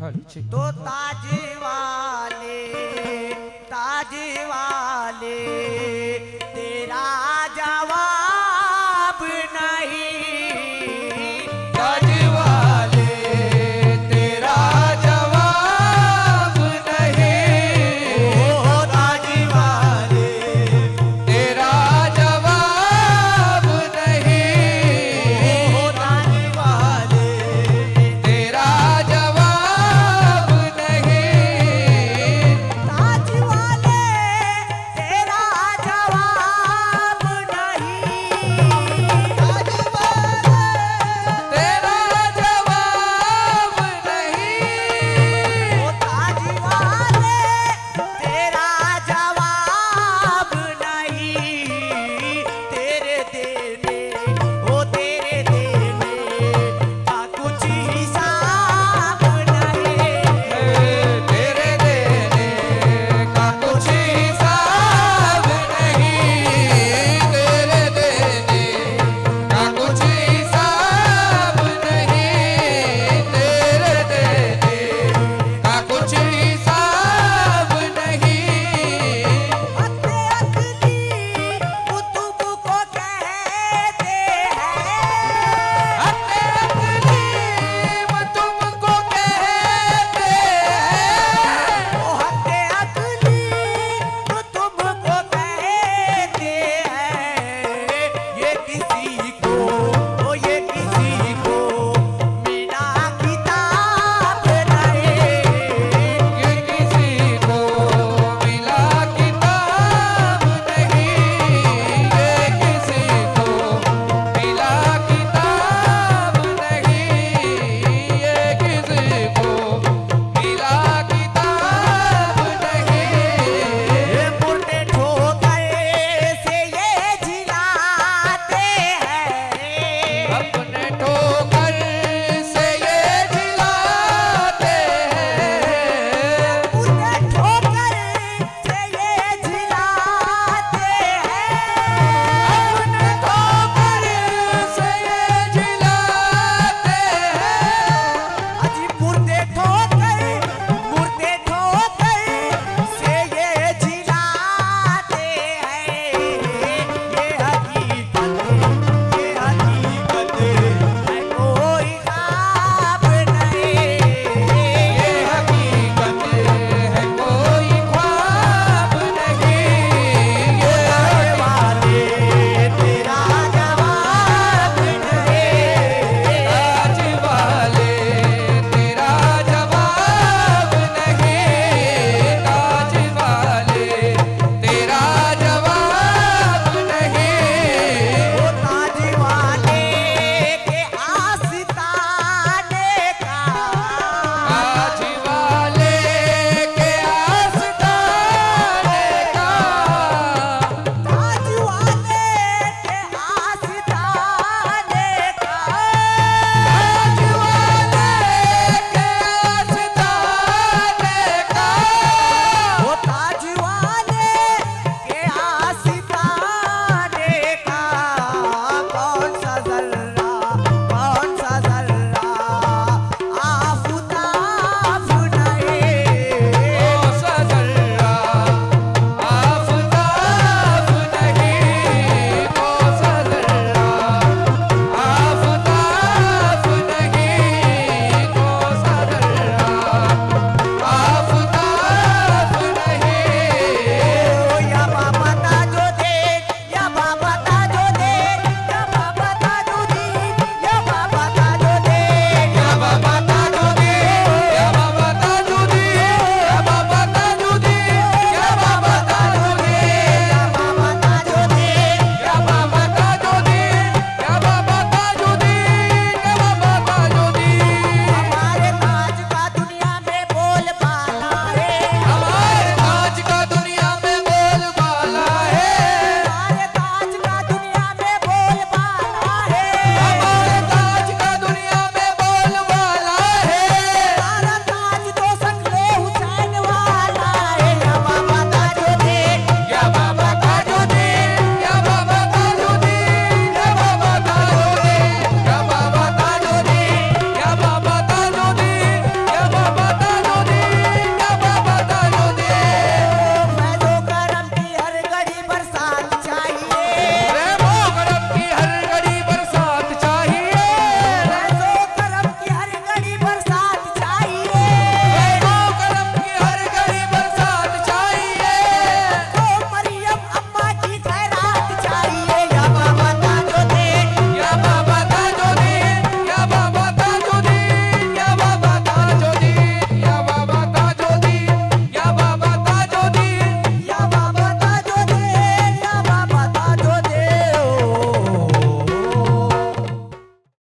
तो ताजवाले ताजवाले